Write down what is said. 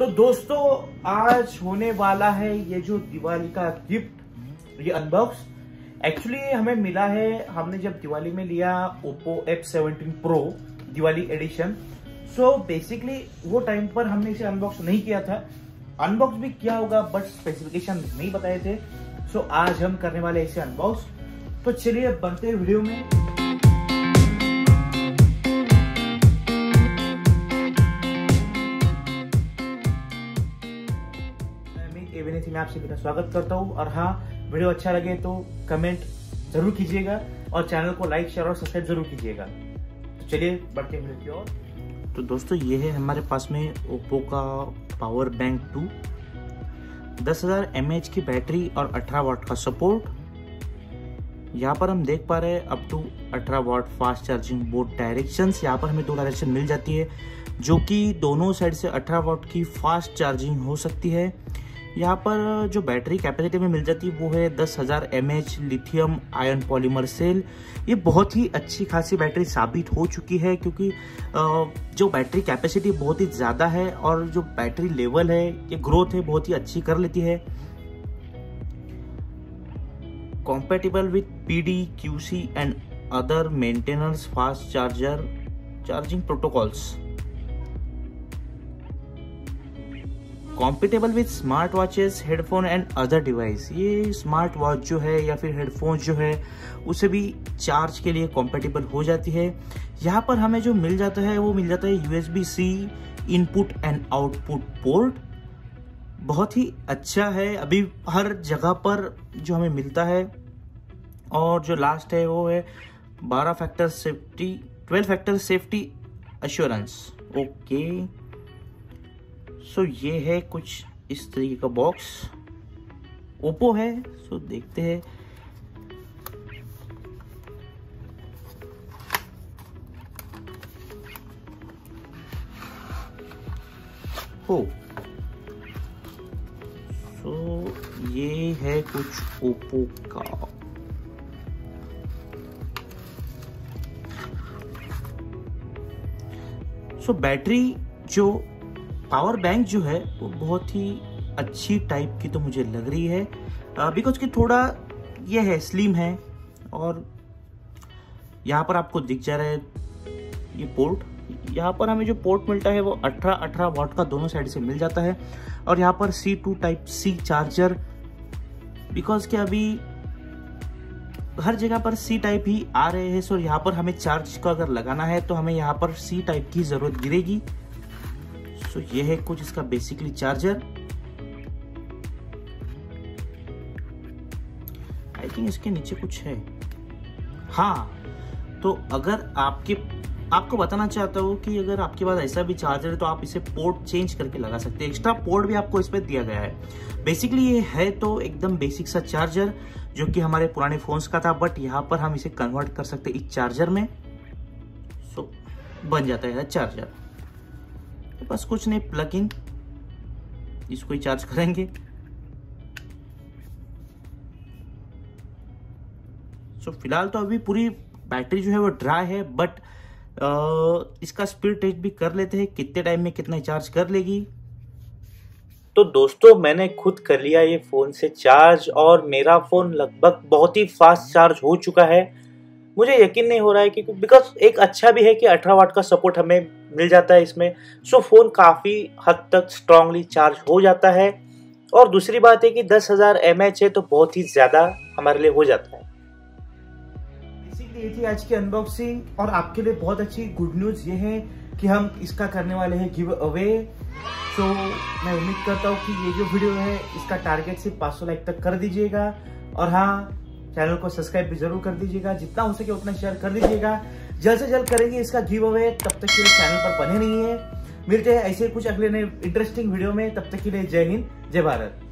तो दोस्तों आज होने वाला है ये जो दिवाली का गिफ्ट ये अनबॉक्स। एक्चुअली हमें मिला है, हमने जब दिवाली में लिया Oppo F17 Pro Diwali edition. So basically वो टाइम पर हमने इसे अनबॉक्स नहीं किया था, अनबॉक्स भी किया होगा बट स्पेसिफिकेशन नहीं बताए थे। सो आज हम करने वाले इसे अनबॉक्स। तो चलिए बनते हैं वीडियो में। मैं आपसे मेरा स्वागत करता हूं और हाँ, वीडियो अच्छा लगे तो कमेंट जरूर कीजिएगा और चैनल को लाइक, शेयर और सब्सक्राइब जरूर कीजिएगा। तो चलिए बढ़ते हैं वीडियो की ओर। तो दोस्तों ये है हमारे पास में Oppo का पावर बैंक 2, 10,000 mAh की बैटरी और 18 वाट का सपोर्ट। यहाँ पर हम देख पा रहे हैं up to 18 watt fast charging both direction. यहाँ पर हमें 2 डायरेक्शन मिल जाती है जो कि दोनों साइड से 18 वाट की फास्ट चार्जिंग हो सकती है। यहाँ पर जो बैटरी कैपेसिटी में मिल जाती है वो है 10,000 mAh lithium ion polymer cell. ये बहुत ही अच्छी खासी बैटरी साबित हो चुकी है क्योंकि जो बैटरी कैपेसिटी बहुत ही ज़्यादा है और जो बैटरी लेवल है ये ग्रोथ है बहुत ही अच्छी कर लेती है। Compatible with PD, QC and other maintenance fast charger charging protocols. Compatible with smart watches, headphone and other device. ये स्मार्ट वॉच जो है या फिर हेडफोन जो है उसे भी चार्ज के लिए कॉम्पेटेबल हो जाती है। यहाँ पर हमें जो मिल जाता है वो मिल जाता है USB-C input and output port. बहुत ही अच्छा है, अभी हर जगह पर जो हमें मिलता है। और जो लास्ट है वो है 12 factor safety assurance. Okay so ये है कुछ इस तरीके का बॉक्स, Oppo है। सो देखते हैं। सो ये है कुछ Oppo का। सो बैटरी जो पावर बैंक जो है वो बहुत ही अच्छी टाइप की तो मुझे लग रही है बिकॉज कि थोड़ा ये है, स्लिम है। और यहाँ पर आपको दिख जा रहा है ये पोर्ट। यहाँ पर हमें जो पोर्ट मिलता है वो 18 वाट का दोनों साइड से मिल जाता है। और यहाँ पर C2 Type-C चार्जर, बिकॉज कि अभी हर जगह पर C Type ही आ रहे हैं। सो यहाँ पर हमें चार्ज का अगर लगाना है तो हमें यहाँ पर C Type की ज़रूरत गिरेगी। सो ये है कुछ इसका बेसिकली चार्जर। आई थिंक इसके नीचे कुछ है। हाँ, तो अगर आपको बताना चाहता हूँ कि अगर आपके पास ऐसा भी चार्जर है तो आप इसे पोर्ट चेंज करके लगा सकते हैं। एक्स्ट्रा पोर्ट भी आपको इस पर दिया गया है। बेसिकली ये है तो एकदम बेसिक सा चार्जर जो कि हमारे पुराने फोन्स का था, बट यहाँ पर हम इसे कन्वर्ट कर सकते हैं इस चार्जर में। सो बन जाता है चार्जर। बस कुछ नहीं, प्लग इन, इसको ही चार्ज करेंगे। सो फिलहाल तो अभी पूरी बैटरी जो है वो ड्राई है, बट इसका स्पीड टेस्ट भी कर लेते हैं कितने टाइम में कितना चार्ज कर लेगी। तो दोस्तों मैंने खुद कर लिया ये फ़ोन से चार्ज और मेरा फ़ोन लगभग बहुत ही फास्ट चार्ज हो चुका है। मुझे यकीन नहीं हो रहा है कि बिकॉज एक अच्छा भी है कि 18 वाट का सपोर्ट हमें मिल जाता है इसमें। सो फ़ोन काफ़ी हद तक स्ट्रांगली चार्ज हो जाता है। और दूसरी बात है कि 10,000 mAh है तो बहुत ही ज़्यादा हमारे लिए हो जाता है। बेसिकली ये थी आज की अनबॉक्सिंग। और आपके लिए बहुत अच्छी गुड न्यूज़ ये है कि हम इसका करने वाले हैं गिव अवे। तो मैं उम्मीद करता हूँ कि ये जो वीडियो है इसका टारगेट सिर्फ 500 लाइक तक कर दीजिएगा। और हाँ, चैनल को सब्सक्राइब भी जरूर कर दीजिएगा, जितना हो सके उतना शेयर कर दीजिएगा। जल्द से जल्द करेंगे इसका गिव अवे। तब तक के लिए चैनल पर बने रहिए। मिलते हैं ऐसे कुछ अगले नए इंटरेस्टिंग वीडियो में। तब तक के लिए जय हिंद, जय भारत।